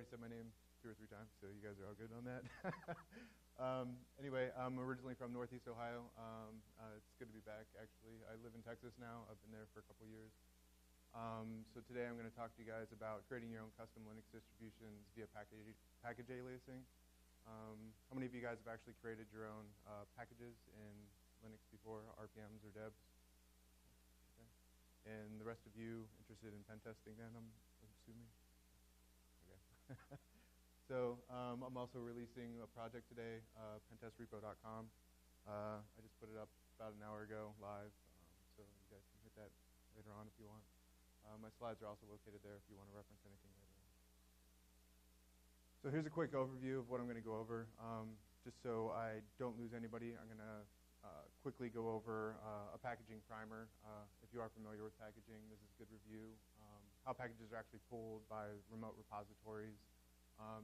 already said my name 2 or 3 times, so you guys are all good on that. Anyway, I'm originally from Northeast Ohio. It's good to be back, actually. I live in Texas now. I've been there for a couple years. So today I'm going to talk to you guys about creating your own custom Linux distributions via package aliasing. How many of you guys have actually created your own packages in Linux before, RPMs or debs? Okay. And the rest of you interested in pen testing then, I'm assuming? Okay. So I'm also releasing a project today, pentestrepo.com. I just put it up about an hour ago live, so you guys can hit that later on if you want. My slides are also located there if you want to reference anything later on. So here's a quick overview of what I'm going to go over. Just so I don't lose anybody, I'm going to quickly go over a packaging primer. If you are familiar with packaging, this is a good review. How packages are actually pulled by remote repositories.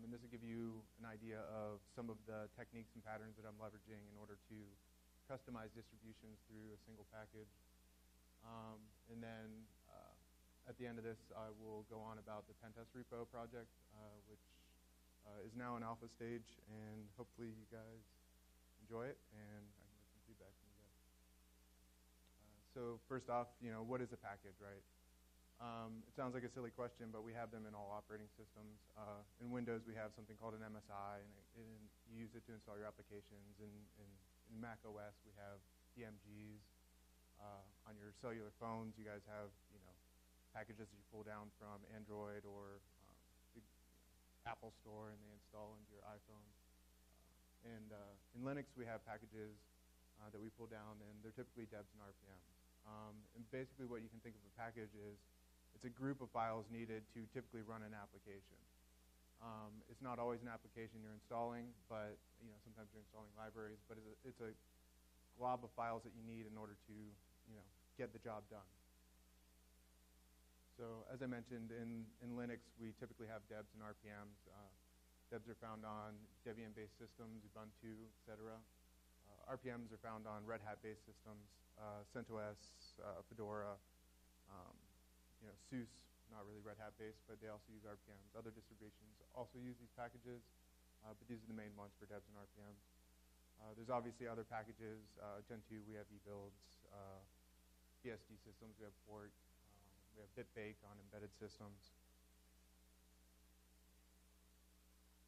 And this will give you an idea of some of the techniques and patterns that I'm leveraging in order to customize distributions through a single package. And then at the end of this, I will go on about the Pentest Repo project, which is now in alpha stage. And hopefully you guys enjoy it, and I can get some feedback from you guys. So first off, you know, what is a package, right? It sounds like a silly question, but we have them in all operating systems. In Windows, we have something called an MSI, and you use it to install your applications. In Mac OS, we have DMGs. On your cellular phones, you guys have, you know, packages that you pull down from Android or the Apple Store, and they install into your iPhone. And in Linux, we have packages that we pull down, and they're typically debs and RPMs. And basically, what you can think of a package is, it's a group of files needed to typically run an application. It's not always an application you're installing, but you know, sometimes you're installing libraries. But it's a glob of files that you need in order to, you know, get the job done. So as I mentioned, in Linux, we typically have debs and RPMs. Debs are found on Debian-based systems, Ubuntu, etc. RPMs are found on Red Hat-based systems, CentOS, Fedora. You know, SUSE, not really Red Hat based, but they also use RPMs. Other distributions also use these packages, but these are the main ones for debs and RPMs. There's obviously other packages. Gentoo, we have eBuilds. BSD systems, we have Ports. We have bitbake on embedded systems.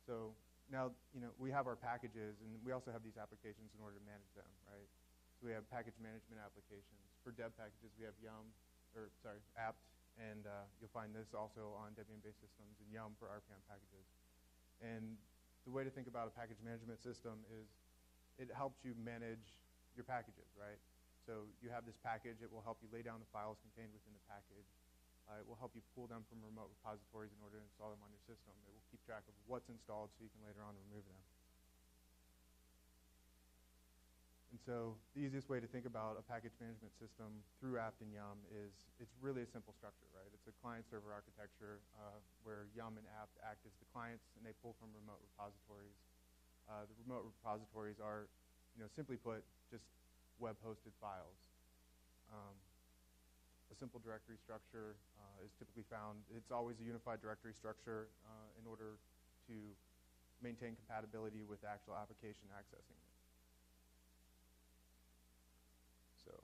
So now, you know, we have our packages, and we also have these applications in order to manage them, right? So we have package management applications. For dev packages, we have YUM, or sorry, apt. And you'll find this also on Debian-based systems, and YUM for RPM packages. And the way to think about a package management system is it helps you manage your packages, right? So you have this package. It will help you lay down the files contained within the package. It will help you pull them from remote repositories in order to install them on your system. It will keep track of what's installed so you can later on remove them. And so the easiest way to think about a package management system through apt and YUM is it's really a simple structure, right? It's a client-server architecture where YUM and apt act as the clients, and they pull from remote repositories. The remote repositories are, you know, simply put, just web-hosted files. A simple directory structure is typically found. It's always a unified directory structure in order to maintain compatibility with the actual application accessing it. So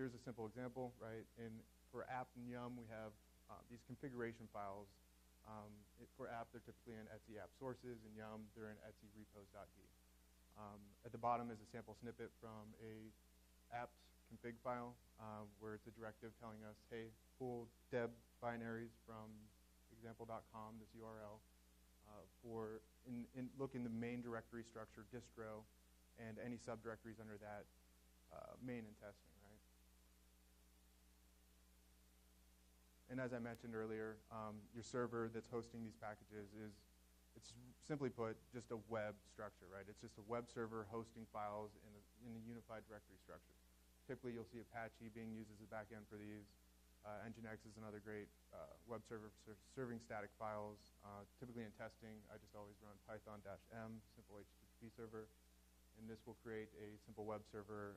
here's a simple example, right? And for apt and YUM, we have these configuration files. For apt, they're typically in etsy app sources, and YUM, they're in etsy repos.d. At the bottom is a sample snippet from a apt config file where it's a directive telling us, hey, pull deb binaries from example.com, this URL, look in the main directory structure, distro, and any subdirectories under that main and testing, right? And as I mentioned earlier, your server that's hosting these packages is, it's simply put, just a web structure, right? It's just a web server hosting files in a unified directory structure. Typically, you'll see Apache being used as a backend for these. Nginx is another great web server for serving static files. Typically in testing, I just always run python-m, simple HTTP server. And this will create a simple web server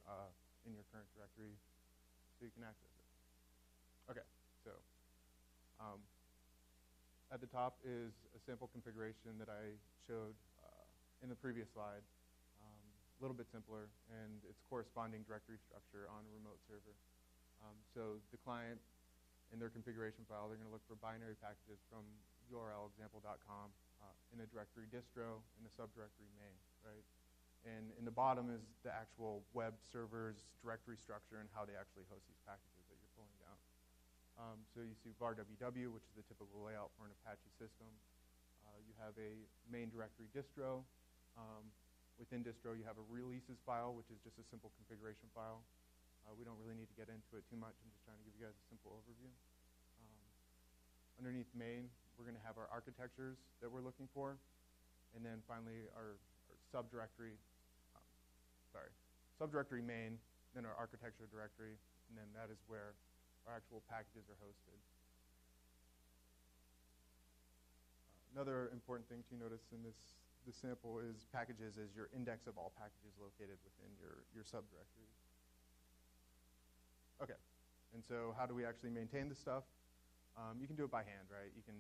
in your current directory so you can access it. Okay, so At the top is a sample configuration that I showed in the previous slide. A little bit simpler, and its corresponding directory structure on a remote server. So the client, in their configuration file, they're going to look for binary packages from urlexample.com in the directory distro, in the subdirectory main, right? And in the bottom is the actual web server's directory structure and how they actually host these packages that you're pulling down. So you see var ww, which is the typical layout for an Apache system. You have a main directory distro. Within distro, you have a releases file, which is just a simple configuration file. We don't really need to get into it too much. I'm just trying to give you guys a simple overview. Underneath main, we're going to have our architectures that we're looking for. And then finally, our subdirectory, subdirectory main, then our architecture directory, and then that is where our actual packages are hosted. Another important thing to notice in this sample is packages is your index of all packages located within your subdirectory. Okay, and so how do we actually maintain this stuff? You can do it by hand, right? You can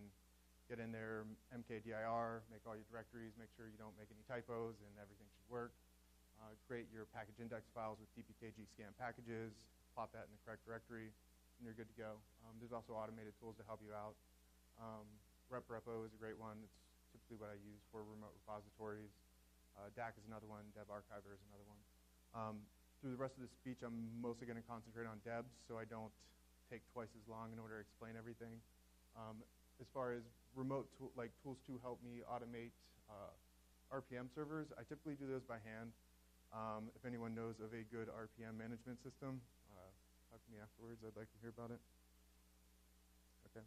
get in there, mkdir, make all your directories, make sure you don't make any typos, and everything should work. Create your package index files with dpkg scan packages, plop that in the correct directory, and you're good to go. There's also automated tools to help you out. RepRepo is a great one. It's typically what I use for remote repositories. DAC is another one. DevArchiver is another one. Through the rest of the speech, I'm mostly going to concentrate on DEBs, so I don't take twice as long in order to explain everything. As far as remote tools to help me automate RPM servers, I typically do those by hand. If anyone knows of a good RPM management system, talk to me afterwards. I'd like to hear about it. Okay.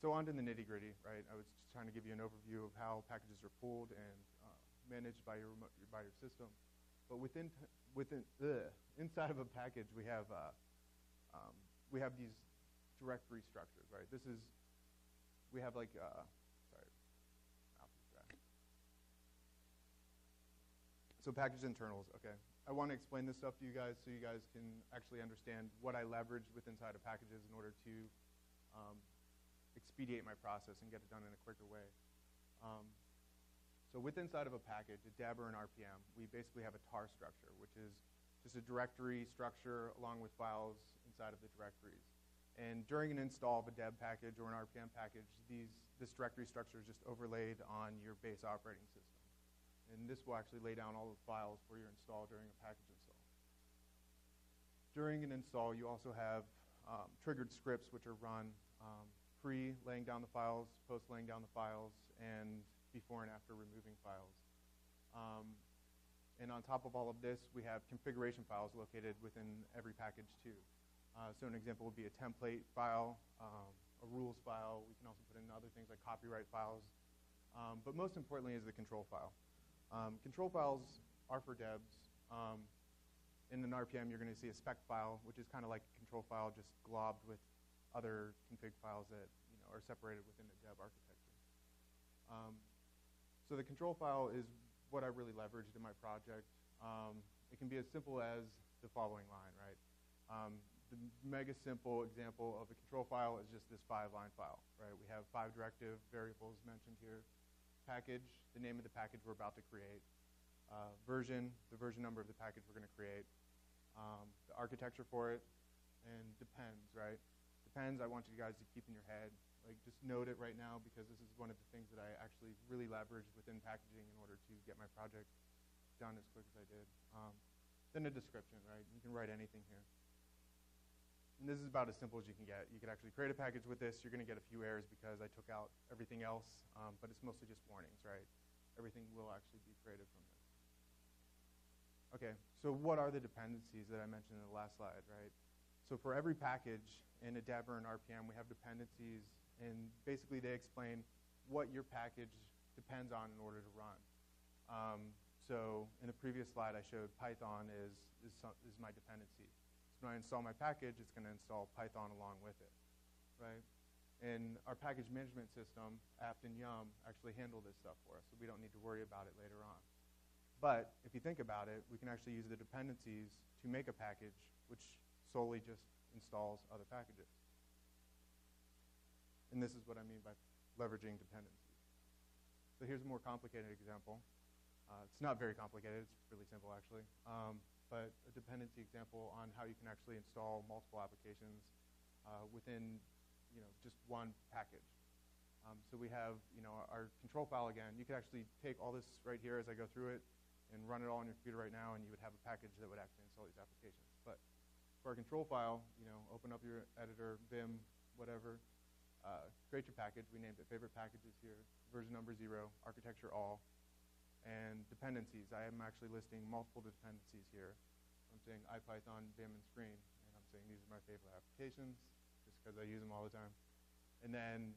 So on to the nitty-gritty, right? I was just trying to give you an overview of how packages are pulled and managed by your system. But inside of a package, we have these directory structures, right? This is, we have like, so package internals, okay. I want to explain this stuff to you guys so you guys can actually understand what I leveraged with inside of packages in order to expedite my process and get it done in a quicker way. So with inside of a package, a DEB or an RPM, we basically have a tar structure, which is just a directory structure along with files inside of the directories. And during an install of a DEB package or an RPM package, this directory structure is just overlaid on your base operating system. And this will actually lay down all the files for your install during a package install. During an install, you also have triggered scripts which are run pre laying down the files, post laying down the files, and before and after removing files. And on top of all of this, we have configuration files located within every package too. So an example would be a template file, a rules file. We can also put in other things like copyright files. But most importantly is the control file. Control files are for DEBs. In an RPM, you're going to see a spec file, which is kind of like a control file just globbed with other config files that are separated within the DEB architecture. So the control file is what I really leveraged in my project. It can be as simple as the following line, right? The mega simple example of a control file is just this 5-line file, right? We have 5 directive variables mentioned here. Package, the name of the package we're about to create. Version, the version number of the package we're going to create. The architecture for it, and depends, right? Depends, I want you guys to keep in your head. Like, just note it right now because this is one of the things that I actually really leveraged within packaging in order to get my project done as quick as I did. Then a description, right? You can write anything here. And this is about as simple as you can get. You could actually create a package with this. You're going to get a few errors because I took out everything else, but it's mostly just warnings, right? Everything will actually be created from this. Okay, so what are the dependencies that I mentioned in the last slide, right? So for every package in a DEB or an RPM, we have dependencies, and basically they explain what your package depends on in order to run. So in the previous slide I showed Python is my dependency. So when I install my package, it's going to install Python along with it, right? And our package management system, apt and YUM, actually handle this stuff for us, so we don't need to worry about it later on. But if you think about it, we can actually use the dependencies to make a package which solely just installs other packages. And this is what I mean by leveraging dependencies. So here's a more complicated example. It's not very complicated. It's really simple, actually. But a dependency example on how you can actually install multiple applications within, just one package. So we have, our control file again. You could actually take all this right here as I go through it and run it all on your computer right now, and you would have a package that would actually install these applications. But for our control file, open up your editor, Vim, whatever, create your package. We named it favorite packages here, version number 0, architecture all, and dependencies. I am actually listing multiple dependencies here. I'm saying IPython, Vim, and Screen, and I'm saying these are my favorite applications just because I use them all the time. And then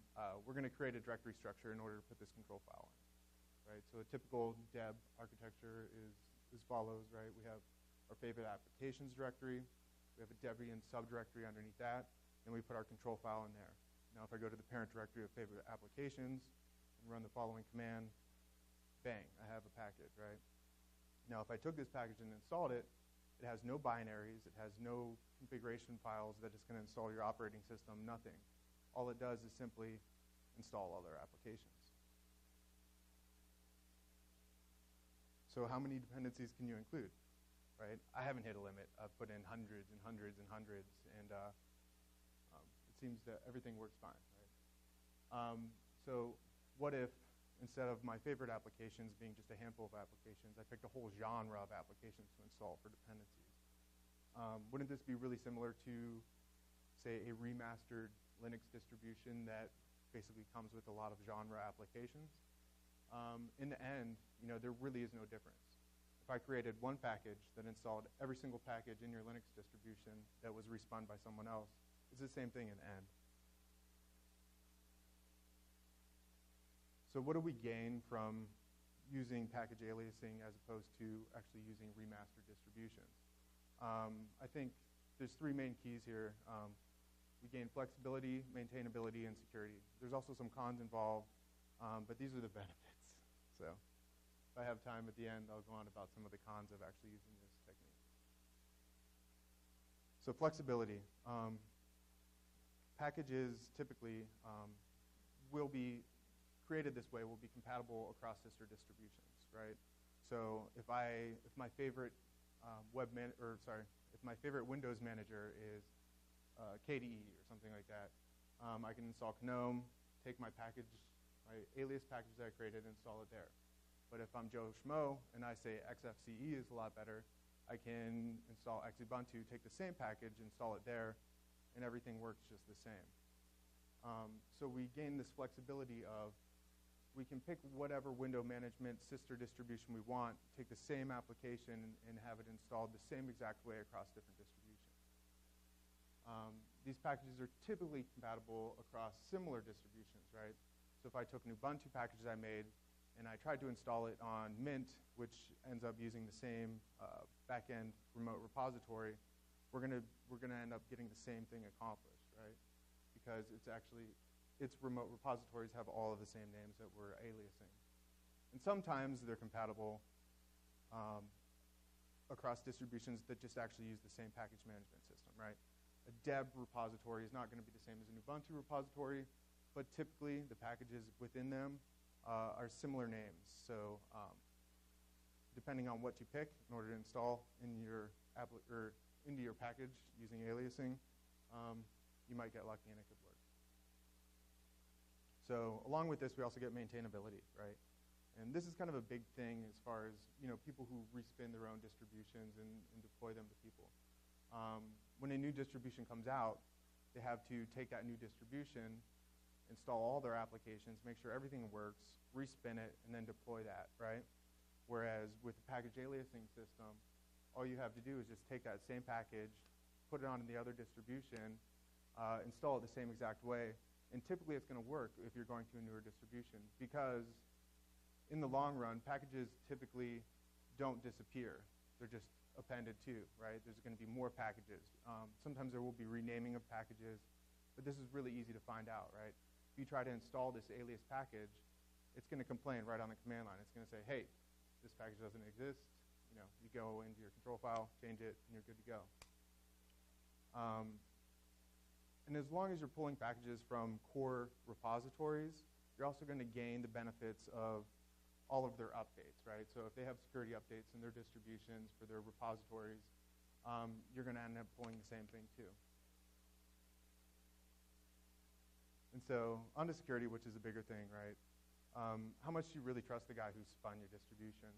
we're going to create a directory structure in order to put this control file in, right? So a typical DEB architecture is as follows, right? We have our favorite applications directory. We have a Debian subdirectory underneath that. And we put our control file in there. Now if I go to the parent directory of favorite applications and run the following command, bang, I have a package, right? Now if I took this package and installed it, it has no binaries. It has no configuration files that is going to install your operating system, nothing. All it does is simply install all their applications. So how many dependencies can you include, right? I haven't hit a limit. I've put in hundreds and hundreds and hundreds, and it seems that everything works fine, right? So what if instead of my favorite applications being just a handful of applications, I picked a whole genre of applications to install for dependencies? Wouldn't this be really similar to, say, a remastered Linux distribution that basically comes with a lot of genre applications? In the end, there really is no difference. If I created one package that installed every single package in your Linux distribution that was respun by someone else, it's the same thing in the end. So what do we gain from using package aliasing as opposed to actually using remastered distributions? I think there's three main keys here. We gain flexibility, maintainability, and security. There's also some cons involved, but these are the benefits. So if I have time at the end, I'll go on about some of the cons of actually using this technique. So flexibility. Packages typically will be created this way, will be compatible across sister distributions, right? So if my favorite if my favorite Windows manager is KDE or something like that, I can install GNOME, take my package, my alias package that I created, and install it there. But if I'm Joe Schmo and I say XFCE is a lot better, I can install Xubuntu, take the same package, install it there, and everything works just the same. So we gain this flexibility of we can pick whatever window management sister distribution we want, take the same application, and have it installed the same exact way across different distributions. These packages are typically compatible across similar distributions, right? So if I took an Ubuntu package I made and I tried to install it on Mint, which ends up using the same back-end remote repository, we're gonna end up getting the same thing accomplished, right? Because it's actually, its remote repositories have all of the same names that we're aliasing. And sometimes they're compatible across distributions that just actually use the same package management system, right? A DEB repository is not going to be the same as an Ubuntu repository, but typically the packages within them are similar names. So depending on what you pick in order to install in your into your package using aliasing, you might get lucky and it could work. So along with this, we also get maintainability, right? And this is kind of a big thing as far as people who respin their own distributions and deploy them to people. When a new distribution comes out, they have to take that new distribution, install all their applications, make sure everything works, respin it, and then deploy that, right? Whereas with the package aliasing system, all you have to do is just take that same package, put it on the other distribution, install it the same exact way, and typically it's going to work if you're going to a newer distribution because in the long run, packages typically don't disappear. They're just appended to, right? There's going to be more packages. Sometimes there will be renaming of packages, but this is really easy to find out, right? If you try to install this alias package, it's going to complain right on the command line. It's going to say, hey, this package doesn't exist. You go into your control file, change it, and you're good to go. And as long as you're pulling packages from core repositories, you're also going to gain the benefits of all of their updates, right? So if they have security updates in their distributions for their repositories, you're going to end up pulling the same thing too. And so onto security, which is a bigger thing, right? How much do you really trust the guy who spun your distribution?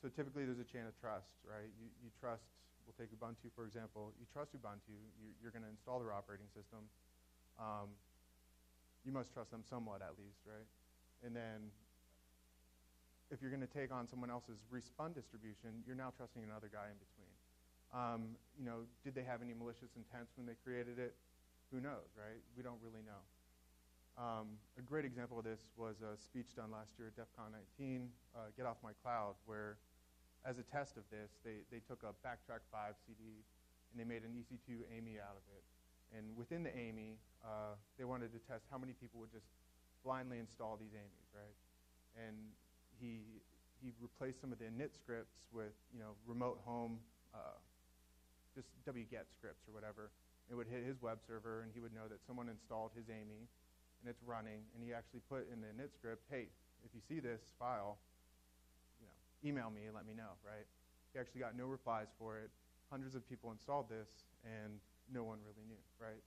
So typically there's a chain of trust, right? You trust, we'll take Ubuntu for example, you trust Ubuntu, you're going to install their operating system. You must trust them somewhat at least, right? And then if you're going to take on someone else's respun distribution, you're now trusting another guy in between. You know, did they have any malicious intents when they created it? Who knows, right? We don't really know. A great example of this was a speech done last year at DEFCON 19, Get Off My Cloud, where as a test of this, they took a Backtrack 5 CD and they made an EC2 AMI out of it. And within the AMI, they wanted to test how many people would just blindly install these AMIs, right? And he replaced some of the init scripts with, you know, remote home, just wget scripts or whatever. It would hit his web server and he would know that someone installed his AMI and it's running, and he actually put in the init script, hey, if you see this file, you know, email me and let me know, right? He actually got no replies for it. Hundreds of people installed this and no one really knew, right?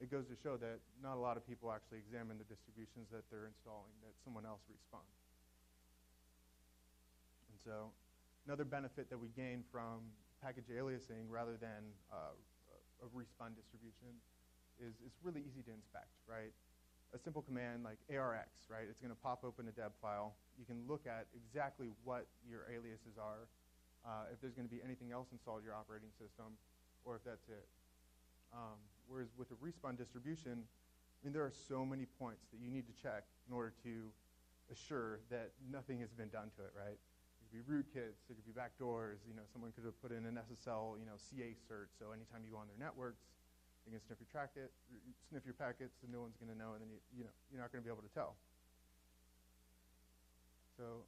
It goes to show that not a lot of people actually examine the distributions that they're installing, that someone else respawns. And so another benefit that we gain from package aliasing rather than a respun distribution is it's really easy to inspect, right? A simple command like ARX, right? It's going to pop open a deb file. You can look at exactly what your aliases are, if there's going to be anything else installed in your operating system, or if that's it. Whereas with a respun distribution, I mean, there are so many points that you need to check in order to assure that nothing has been done to it, right? It could be rootkits, it could be backdoors, you know, someone could have put in an SSL, you know, CA cert, so anytime you go on their networks, you can sniff your packets, and no one's going to know, and then you know, you're not going to be able to tell. So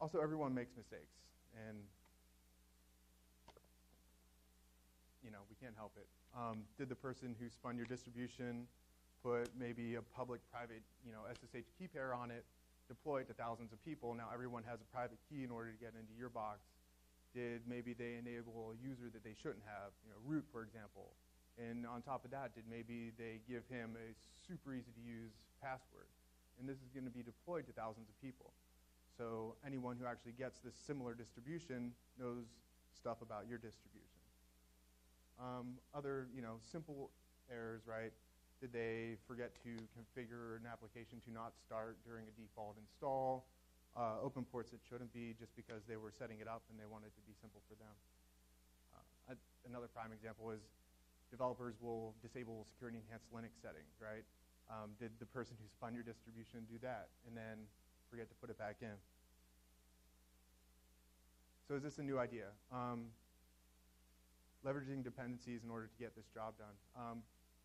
also, everyone makes mistakes, and you know, we can't help it. Did the person who spun your distribution put maybe a public-private, you know, SSH key pair on it, deploy it to thousands of people? Now everyone has a private key in order to get into your box. Did maybe they enable a user that they shouldn't have? You know, root, for example. And on top of that, did maybe they give him a super easy-to-use password? And this is going to be deployed to thousands of people. So anyone who actually gets this similar distribution knows stuff about your distribution. Other, you know, simple errors, right? Did they forget to configure an application to not start during a default install? Open ports that shouldn't be just because they were setting it up and they wanted it to be simple for them. Another prime example is developers will disable security-enhanced Linux settings, right? Did the person who spun your distribution do that and then forget to put it back in? So is this a new idea? Leveraging dependencies in order to get this job done.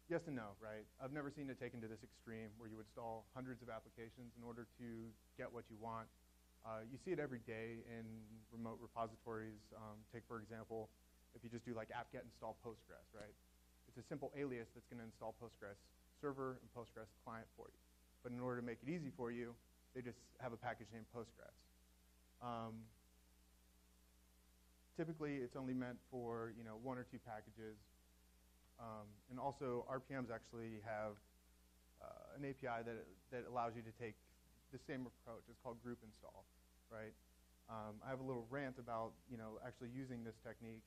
Yes and no, right? I've never seen it taken to this extreme where you install hundreds of applications in order to get what you want. You see it every day in remote repositories. Take, for example, if you just do like apt-get install Postgres, right? It's a simple alias that's going to install Postgres server and Postgres client for you. But in order to make it easy for you, they just have a package named Postgres. Typically, it's only meant for, you know, one or two packages. And also, RPMs actually have an API that allows you to take the same approach. It's called group install, right? I have a little rant about, you know, actually using this technique.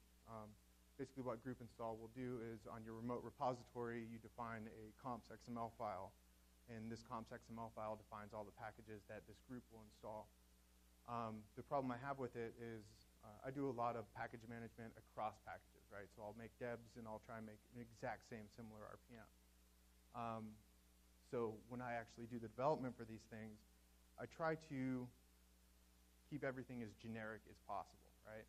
Basically, what group install will do is on your remote repository, you define a comps.xml file. And this comps.xml file defines all the packages that this group will install. The problem I have with it is I do a lot of package management across packages, right? So I'll make debs and I'll try and make an exact same similar RPM. So when I actually do the development for these things, I try to keep everything as generic as possible, right?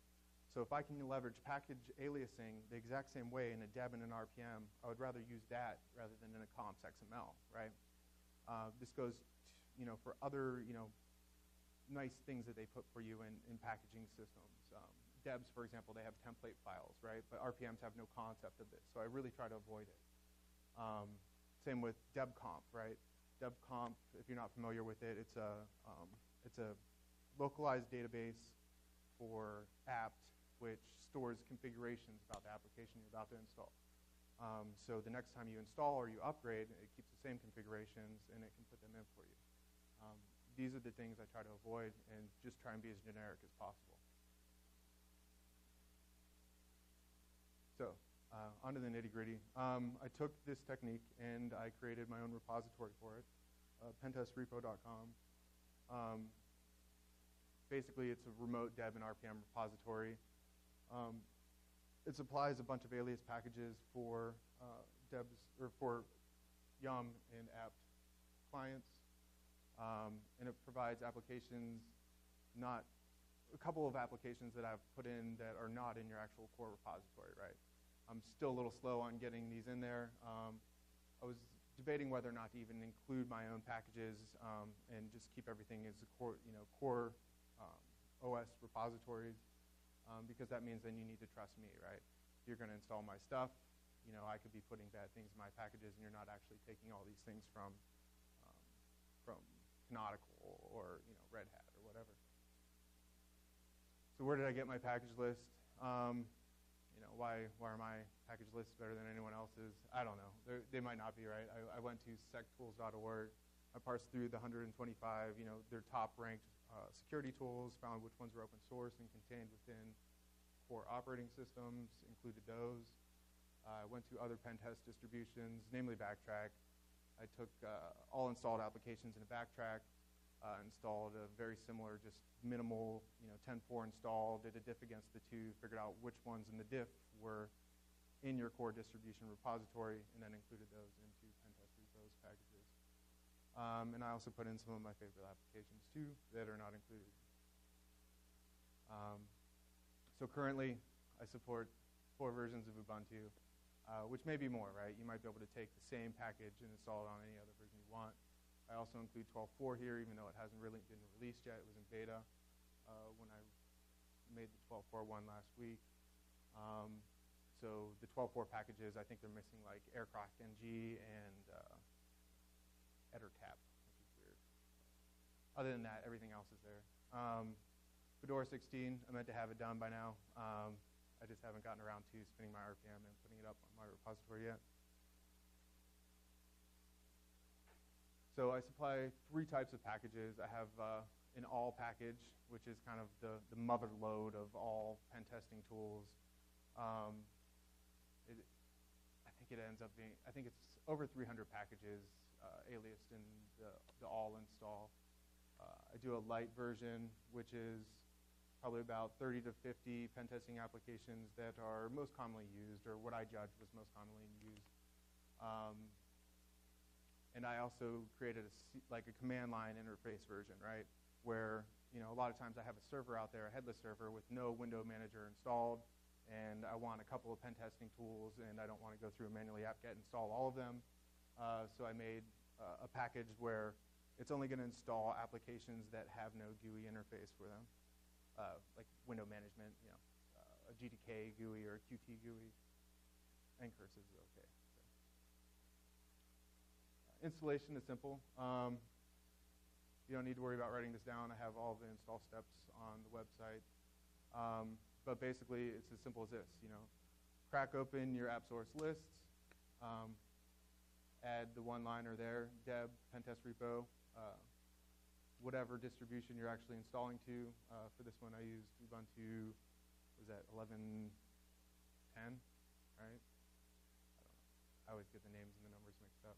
So if I can leverage package aliasing the exact same way in a deb and an RPM, I would rather use that rather than in a comps XML, right? This goes, you know, for other, you know, nice things that they put for you in packaging systems. Debs, for example, they have template files, right? But RPMs have no concept of this, so I really try to avoid it. Same with debconf, right? debconf, if you're not familiar with it, it's a localized database for apt, which stores configurations about the application you're about to install. So the next time you install or you upgrade, it keeps the same configurations and it can put them in for you. These are the things I try to avoid and just try and be as generic as possible. So onto the nitty-gritty. I took this technique and I created my own repository for it, pentestrepo.com. Basically, it's a remote dev and RPM repository. It supplies a bunch of alias packages for debs or for YUM and apt clients, and it provides applications, not a couple of applications that I've put in that are not in your actual core repository. Right, I'm still a little slow on getting these in there. I was debating whether or not to even include my own packages and just keep everything as a core, core OS repositories. Because that means then you need to trust me, right? If you're going to install my stuff, I could be putting bad things in my packages, and you're not actually taking all these things from Canonical or Red Hat or whatever. So where did I get my package list? Why are my package lists better than anyone else's? I don't know. They might not be, right? I went to SecTools.org. I parsed through the 125, their top-ranked security tools, found which ones were open source and contained within core operating systems, included those. I went to other pentest distributions, namely Backtrack. I took all installed applications in a Backtrack, installed a very similar, just minimal, 10.4 install, did a diff against the two, figured out which ones in the diff were in your core distribution repository, and then included those into pentest repos packages. And I also put in some of my favorite applications, too, that are not included. So currently, I support 4 versions of Ubuntu, which may be more, right? You might be able to take the same package and install it on any other version you want. I also include 12.4 here, even though it hasn't really been released yet. It was in beta when I made the 12.4 one last week. So the 12.4 packages, I think they're missing, like, Aircraft NG and... EtterTap, which is weird. Other than that, everything else is there. Fedora 16, I meant to have it done by now. I just haven't gotten around to spinning my RPM and putting it up on my repository yet. So I supply 3 types of packages. I have an all package, which is kind of the mother lode of all pen testing tools. I think it ends up being, I think it's over 300 packages aliased in the all install. I do a light version, which is probably about 30 to 50 pentesting applications that are most commonly used, or what I judged was most commonly used. And I also created a command line interface version, right? Where a lot of times I have a server out there, a headless server with no window manager installed, and I want a couple of pentesting tools, and I don't want to go through and manually apt-get install all of them. So I made a package where it's only going to install applications that have no GUI interface for them, like window management, a GTK GUI or a Qt GUI, and curses is okay. So. Installation is simple. You don't need to worry about writing this down. I have all the install steps on the website, but basically it's as simple as this. Crack open your app source list. Add the one-liner there, deb, pentest repo, whatever distribution you're actually installing to. For this one, I used Ubuntu, was that 11.10, right? I always get the names and the numbers mixed up.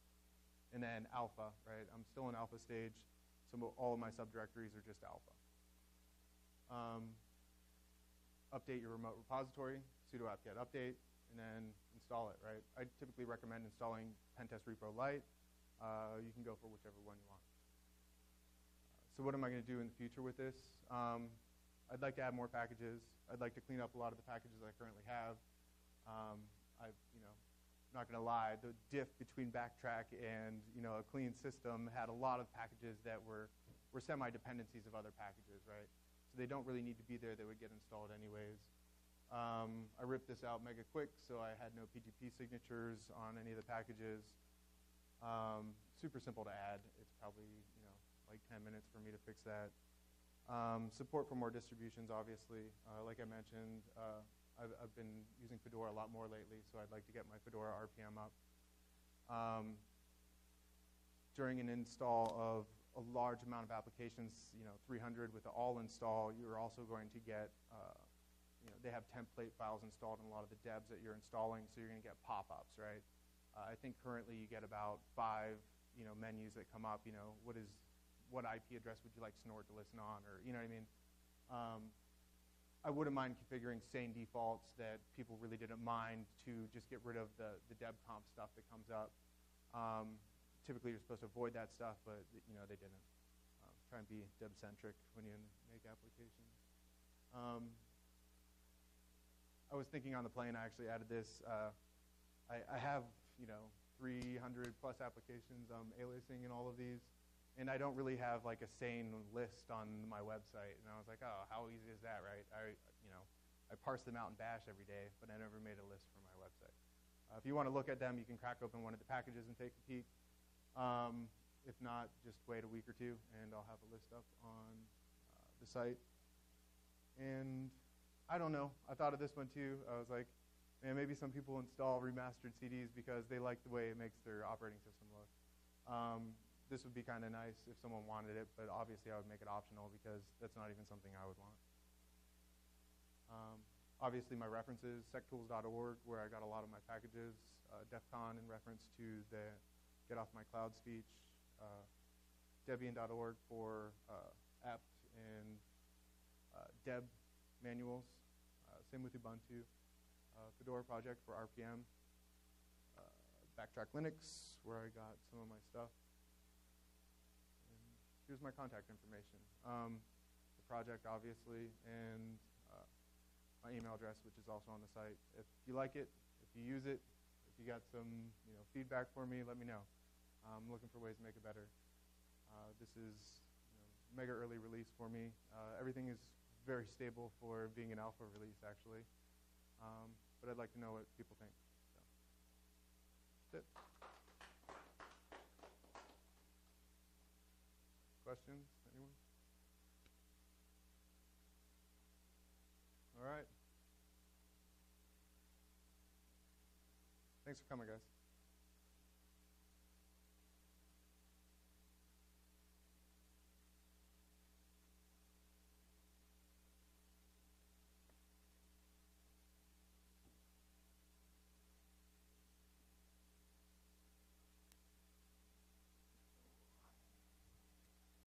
And then alpha, right? I'm still in alpha stage, so all of my subdirectories are just alpha. Update your remote repository, sudo apt-get update, and then install it, right? I typically recommend installing Pentest Repo Lite. You can go for whichever one you want. So what am I going to do in the future with this? I'd like to add more packages. I'd like to clean up a lot of the packages I currently have. Not going to lie, the diff between Backtrack and a clean system had a lot of packages that were semi-dependencies of other packages, right? So they don't really need to be there. They would get installed anyways. I ripped this out mega quick, so I had no PGP signatures on any of the packages. Super simple to add. It's probably, like 10 minutes for me to fix that. Support for more distributions, obviously. Like I mentioned, I've been using Fedora a lot more lately, so I'd like to get my Fedora RPM up. During an install of a large amount of applications, 300 with the all install, you're also going to get, they have template files installed in a lot of the DEBs that you're installing, so you're going to get pop-ups, right? I think currently you get about 5, menus that come up, what IP address would you like Snort to listen on, or, what I mean? I wouldn't mind configuring sane defaults that people really didn't mind to just get rid of the debconf stuff that comes up. Typically you're supposed to avoid that stuff, but, they didn't. Try and be deb-centric when you make applications. I was thinking on the plane, I actually added this. I have, 300 plus applications. I'm aliasing in all of these. And I don't really have like a sane list on my website. And I was like, oh, how easy is that, right? I parse them out in Bash every day, but I never made a list for my website. If you want to look at them, you can crack open one of the packages and take a peek. If not, just wait a week or two, and I'll have a list up on the site. And I don't know. I thought of this one, too. I was like, man, maybe some people install remastered CDs because they like the way it makes their operating system look. This would be kind of nice if someone wanted it, but obviously I would make it optional because that's not even something I would want. Obviously my references, SecTools.org, where I got a lot of my packages, DEFCON in reference to the Get Off My Cloud speech, Debian.org for apt and deb manuals, same with Ubuntu, Fedora project for RPM, Backtrack Linux, where I got some of my stuff. Here's my contact information, the project, obviously, and my email address, which is also on the site. If you like it, if you use it, if you got some feedback for me, let me know. I'm looking for ways to make it better. This is mega early release for me. Everything is very stable for being an alpha release, actually. But I'd like to know what people think. So. That's it. Questions, anyone? All right. Thanks for coming, guys.